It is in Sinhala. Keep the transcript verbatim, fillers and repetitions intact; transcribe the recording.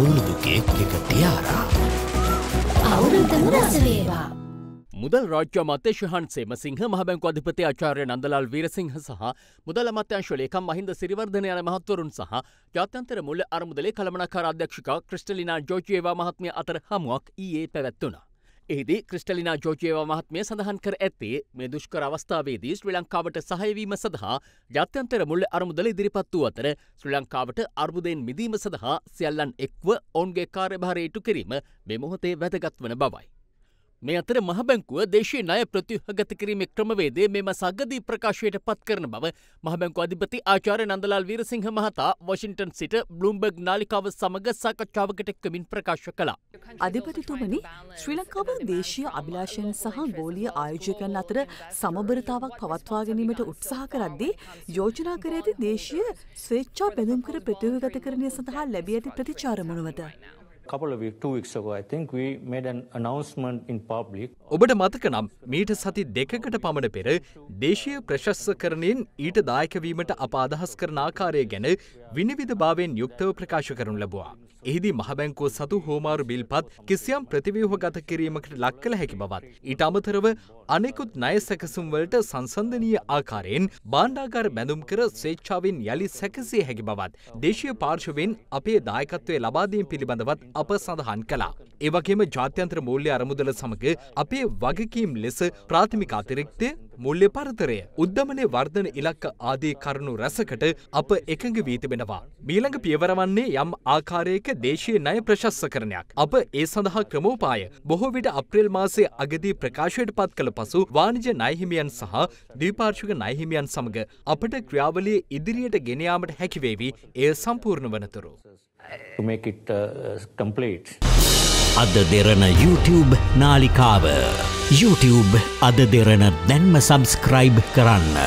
අවුරුදු කේක් එක තියාරා අවුරුද්දම රස වේවා මුදල් රාජ්‍ය අමාත්‍ය ශහන් සේමසිංහ මහ බැංකු අධිපති ආචාර්ය නන්දලාල් වීරසිංහ සහ මුදල් අමාත්‍යාංශ ලේකම් මහින්ද සිරිවර්ධන යන මහත්වරුන් සහ ජාත්‍යන්තර මුල්‍ය අරමුදලේ කළමනාකාර අධ්‍යක්ෂිකා ක්‍රිස්ටලිනා ජෝර්ජියේවා මහත්මිය අතර හමුවක් ඊයේ පැවැත්වුණා. එහිදී ක්‍රිස්ටලිනා ජෝර්ජියේවා මහත්මිය සඳහන් කර ඇත්තේ මේ දුෂ්කර අවස්ථාවේදී ශ්‍රී ලංකාවට සහාය වීම සඳහා ජාත්‍යන්තර මුල්‍ය අරමුදල ඉදිරිපත් වූ අතර ශ්‍රී ලංකාවට අර්බුදයෙන් මිදීම සඳහා සියල්ලන් එක්ව ඔවුන්ගේ කාර්යභාරය ඉටු කිරීම මේ මොහොතේ වැදගත් වන බවයි. මේ අතර මහ බැංකුව දේශීය ණය ප්‍රතිව්‍යුහගත කිරීමේ ක්‍රමවේදය මේ මාස අගදී ප්‍රකාශයට පත් කරන බව මහ බැංකු අධිපති ආචාර්ය නන්දලාල් වීරසිංහ මහතා වොෂින්ටන් සිට බ්ලූම්බර්ග් නාලිකාව සමග සාකච්ඡාවකට එක්වමින් ප්‍රකාශ කළා. අධිපතිතුමනි, ශ්‍රී ලංකාව දේශීය අභිලාෂයන් සහ ගෝලීය ආයෝජකයන් අතර සමබරතාවක් පවත්වා ගැනීමට උත්සාහ කරද්දී යෝජනා කර ඇති දේශීය ස්වේච්ඡා බැඳුම්කර ප්‍රතිව්‍යුහගතකරණය සඳහා ලැබී ඇති ප්‍රතිචාර මොනවාද? Couple of weeks, two weeks ago, I think we made an announcement in public. ඔබට මතක නම් මීට සති දෙකකට පමණ පෙර දේශීය ප්‍රශස්තකරණයෙන් ඊට දායක වීමට අප අදහස් කරන ආකාරය ගැන විනිවිදභාවයෙන් යුක්තව ප්‍රකාශ කරනු ලැබුවා. එහිදී මහ බැංකුව සතු හෝමාරු බිල්පත් කිසියම් ප්‍රතිව්‍යුහගත කිරීමකට ලක් කළ හැකි බවත්, ඊට අමතරව අනෙකුත් ණය සැකසුම් වලට සංසන්දනීය ආකාරයෙන් භාණ්ඩාගාර බැඳුම් කර ස්වේච්ඡාවෙන් යලි සැකසිය හැකි බවත්, දේශීය පාර්ශවෙන් අපේ දායකත්වයේ ලබා දීම පිළිබඳවත් අප සඳහන් කළා. ඒ වගේම ජාත්‍යන්තර මූල්‍ය අරමුදල සමග අපේ වගකීම් ලෙස ප්‍රාථමික අතිරික්තය, මූල්‍ය පරතරය, උද්දමනයේ වර්ධන ඉලක්ක ආදී කරුණු රැසකට අප එකඟ වී තිබෙනවා. ඊළඟ පියවර වන්නේ යම් ආකාරයක දේශීය ණය ප්‍රශස්තකරණයක්. අප ඒ සඳහා ක්‍රමෝපාය බොහෝ විට අප්‍රේල් මාසයේ අගදී ප්‍රකාශයට පත් කළ පසු වාණිජ ණය හිමියන් සහ ද්විපාර්ශ්වික ණය හිමියන් සමග අපට ක්‍රියාවලිය ඉදිරියට ගෙන යාමට හැකි වේවි. එය සම්පූර්ණ වනතුරු to make it uh, complete. Ada Derana YouTube Nalikava. YouTube Ada Derana denma subscribe karanna.